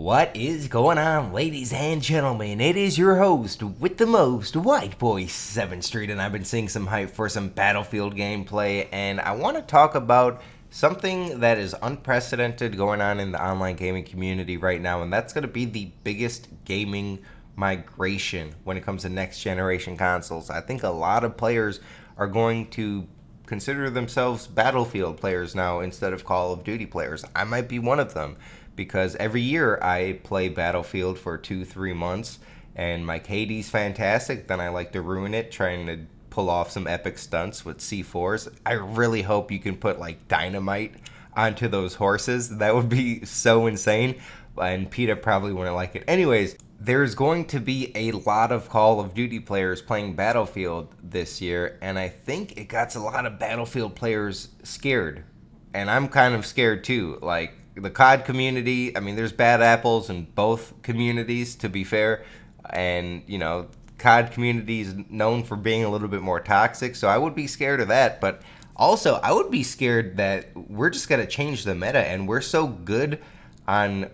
What is going on, ladies and gentlemen? It is your host with the most, White Boy 7th Street, and I've been seeing some hype for some Battlefield gameplay, and I want to talk about something that is unprecedented going on in the online gaming community right now, and that's going to be the biggest gaming migration when it comes to next generation consoles. I think a lot of players are going to consider themselves Battlefield players now instead of Call of Duty players. I might be one of them, because every year I play Battlefield for 2-3 months, and my KD's fantastic, then I like to ruin it trying to pull off some epic stunts with C4s. I really hope you can put like dynamite onto those horses. That would be so insane, and PETA probably wouldn't like it. Anyways, there's going to be a lot of Call of Duty players playing Battlefield this year, and I think it got a lot of Battlefield players scared. And I'm kind of scared too. Like, the COD community, I mean, there's bad apples in both communities, to be fair. And, you know, COD community is known for being a little bit more toxic, so I would be scared of that. But also, I would be scared that we're just going to change the meta, and we're so good on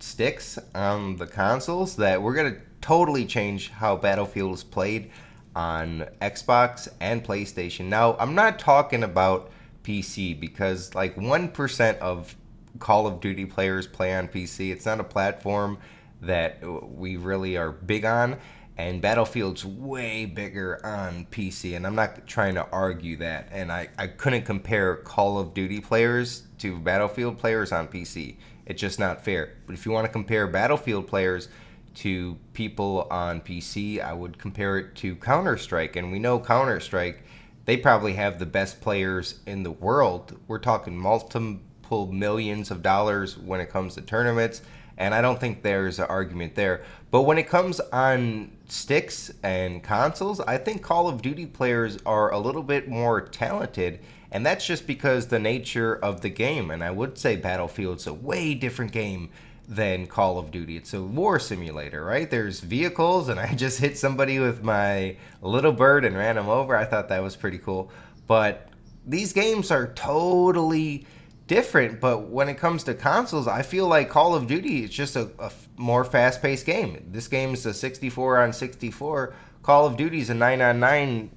sticks on the consoles that we're gonna totally change how Battlefield is played on Xbox and PlayStation. Now, I'm not talking about PC, because like 1% of Call of Duty players play on PC. It's not a platform that we really are big on, and Battlefield's way bigger on PC, and I'm not trying to argue that. And I couldn't compare Call of Duty players to Battlefield players on PC. It's just not fair. But if you want to compare Battlefield players to people on PC, I would compare it to Counter-Strike. And we know Counter-Strike, they probably have the best players in the world. We're talking multiple millions of dollars when it comes to tournaments, and I don't think there's an argument there. But when it comes on sticks and consoles, I think Call of Duty players are a little bit more talented, and that's just because the nature of the game. And I would say Battlefield's a way different game than Call of Duty. It's a war simulator, right? There's vehicles, and I just hit somebody with my little bird and ran him over. I thought that was pretty cool. But these games are totally different. But when it comes to consoles, I feel like Call of Duty is just a more fast-paced game. This game's a 64 on 64. Call of Duty's a 9 on 9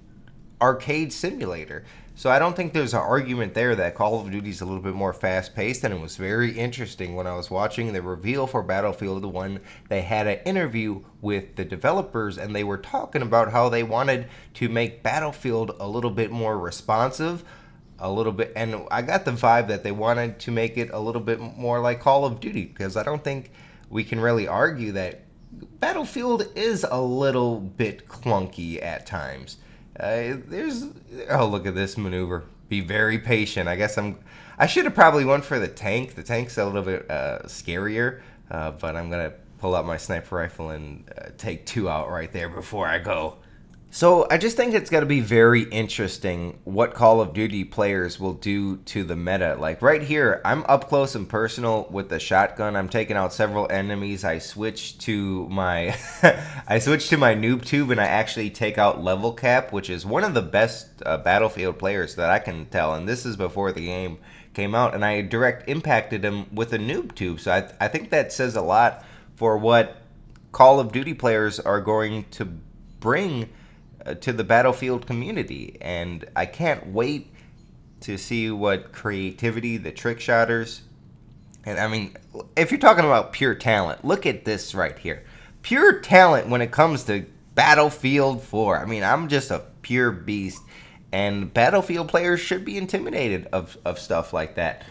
arcade simulator. So I don't think there's an argument there that Call of Duty is a little bit more fast-paced, and it was very interesting when I was watching the reveal for Battlefield 1. They had an interview with the developers, and they were talking about how they wanted to make Battlefield a little bit more responsive, a little bit, and I got the vibe that they wanted to make it a little bit more like Call of Duty, because I don't think we can really argue that Battlefield is a little bit clunky at times. Oh, look at this maneuver. Be very patient. I guess I should have probably went for the tank. The tank's a little bit scarier, but I'm going to pull out my sniper rifle and take two out right there before I go. So I just think it's going to be very interesting what Call of Duty players will do to the meta. Like right here, I'm up close and personal with the shotgun. I'm taking out several enemies. I switch to my noob tube, and I actually take out Level Cap, which is one of the best Battlefield players that I can tell. And this is before the game came out, and I direct impacted him with a noob tube. So I think that says a lot for what Call of Duty players are going to bring to the Battlefield community. And I can't wait to see what creativity the trick shotters, and I mean, if you're talking about pure talent, look at this right here. Pure talent when it comes to Battlefield 4. I mean, I'm just a pure beast, and Battlefield players should be intimidated of stuff like that.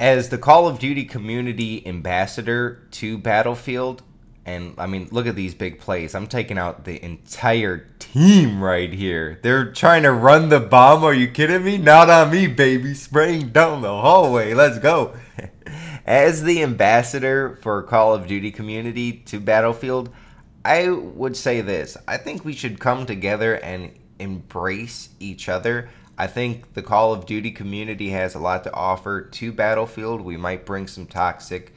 As the Call of Duty community ambassador to Battlefield, and, I mean, look at these big plays. I'm taking out the entire team right here. They're trying to run the bomb. Are you kidding me? Not on me, baby. Spraying down the hallway. Let's go. As the ambassador for Call of Duty community to Battlefield, I would say this. I think we should come together and embrace each other. I think the Call of Duty community has a lot to offer to Battlefield. We might bring some toxic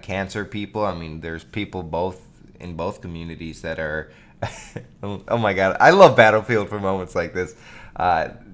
cancer people. I mean, there's people in both communities that are oh my god, I love Battlefield for moments like this.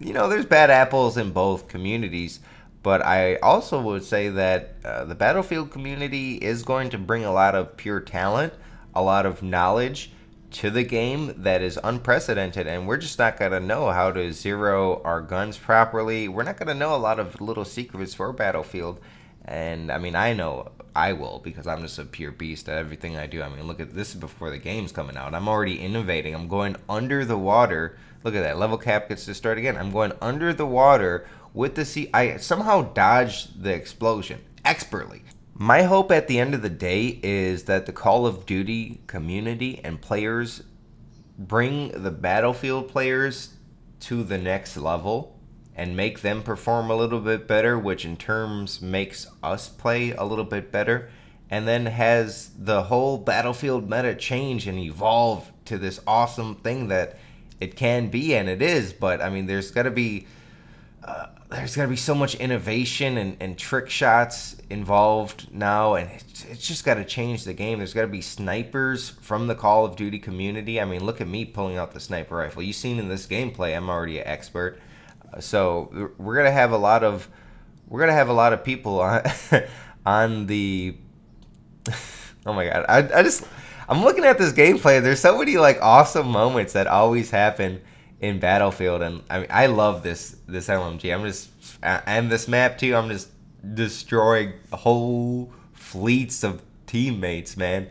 You know, there's bad apples in both communities, But I also would say that the Battlefield community is going to bring a lot of pure talent, a lot of knowledge to the game that is unprecedented, and we're just not going to know how to zero our guns properly. We're not going to know a lot of little secrets for Battlefield, and I mean, I know I will, because I'm just a pure beast at everything I do. I mean, look at this, is before the game's coming out. I'm already innovating. I'm going under the water. Look at that. Level Cap gets to start again. I'm going under the water with the sea. I somehow dodged the explosion expertly. My hope at the end of the day is that the Call of Duty community and players bring the Battlefield players to the next level and make them perform a little bit better, which in terms makes us play a little bit better, and then has the whole Battlefield meta change and evolve to this awesome thing that it can be, and it is. But I mean, there's gotta be so much innovation and trick shots involved now, and it's just gotta change the game. There's gotta be snipers from the Call of Duty community. I mean, look at me pulling out the sniper rifle. You've seen in this gameplay, I'm already an expert. So we're gonna have a lot of people on on the oh my god, I'm looking at this gameplay. There's so many like awesome moments that always happen in Battlefield, and I mean, I love this LMG. And this map too. I'm just destroying whole fleets of teammates, man,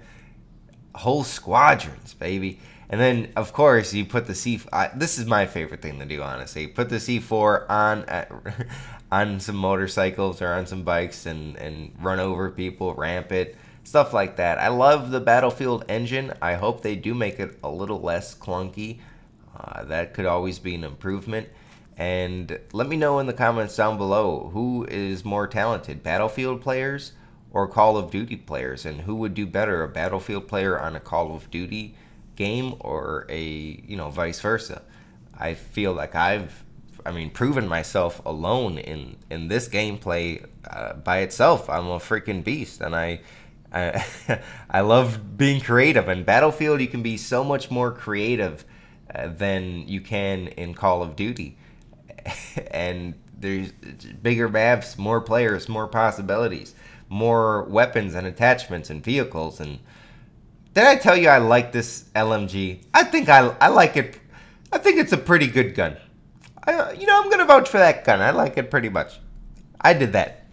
whole squadrons, baby. And then, of course, you put the C4. This is my favorite thing to do, honestly. Put the C4 on some motorcycles or on some bikes and run over people, ramp it, stuff like that. I love the Battlefield engine. I hope they do make it a little less clunky. That could always be an improvement. And let me know in the comments down below who is more talented, Battlefield players or Call of Duty players, and who would do better, a Battlefield player on a Call of Duty game or a, you know, vice versa. I feel like I mean proven myself alone in this gameplay by itself. I'm a freaking beast, and I I love being creative. In Battlefield you can be so much more creative than you can in Call of Duty. And there's bigger maps, more players, more possibilities, more weapons and attachments and vehicles. And did I tell you I like this LMG? I think I like it. I think it's a pretty good gun. I'm going to vouch for that gun. I like it pretty much. I did that.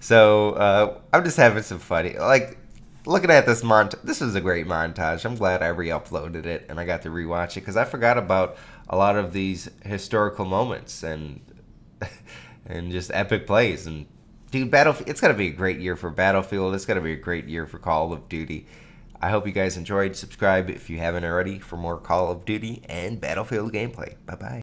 So I'm just having some fun. Like, looking at this montage. This was a great montage. I'm glad I re-uploaded it and I got to rewatch it, because I forgot about a lot of these historical moments and just epic plays. And dude, Battlefield. It's going to be a great year for Battlefield. It's going to be a great year for Call of Duty. I hope you guys enjoyed. Subscribe if you haven't already for more Call of Duty and Battlefield gameplay. Bye-bye.